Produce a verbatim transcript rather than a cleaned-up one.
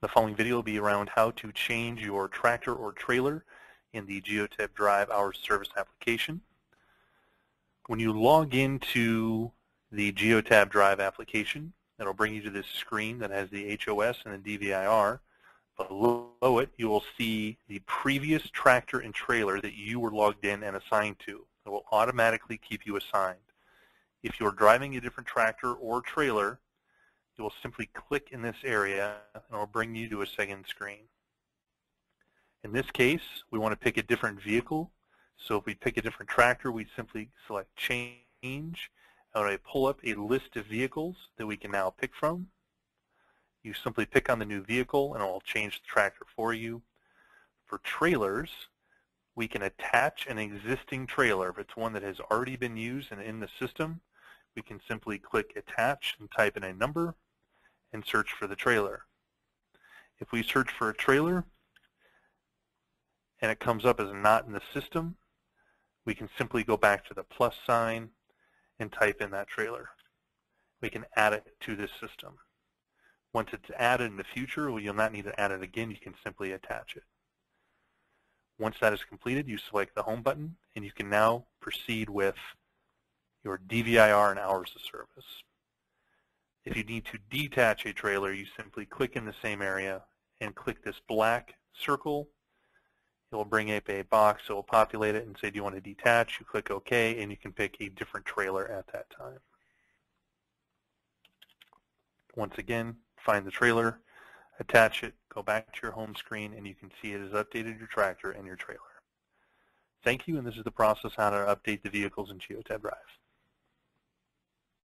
The following video will be around how to change your tractor or trailer in the Geotab Drive Hours Service application. When you log into the Geotab Drive application, it'll bring you to this screen that has the H O S and the D V I R. Below it, you will see the previous tractor and trailer that you were logged in and assigned to. It will automatically keep you assigned. If you're driving a different tractor or trailer, you will simply click in this area and it will bring you to a second screen. In this case, we want to pick a different vehicle. So if we pick a different tractor, we simply select Change, and I pull up a list of vehicles that we can now pick from. You simply pick on the new vehicle and it will change the tractor for you. For trailers, we can attach an existing trailer. If it's one that has already been used and in the system, we can simply click Attach and type in a number and search for the trailer. If we search for a trailer and it comes up as not in the system, we can simply go back to the plus sign and type in that trailer. We can add it to this system. Once it's added in the future, well, you'll not need to add it again. You can simply attach it. Once that is completed, you select the Home button, and you can now proceed with your D V I R and hours of service. If you need to detach a trailer, you simply click in the same area and click this black circle. It will bring up a box that will populate it and say, do you want to detach? You click OK, and you can pick a different trailer at that time. Once again, find the trailer, attach it, go back to your home screen, and you can see it has updated your tractor and your trailer. Thank you, and this is the process on how to update the vehicles in Geotab Drive.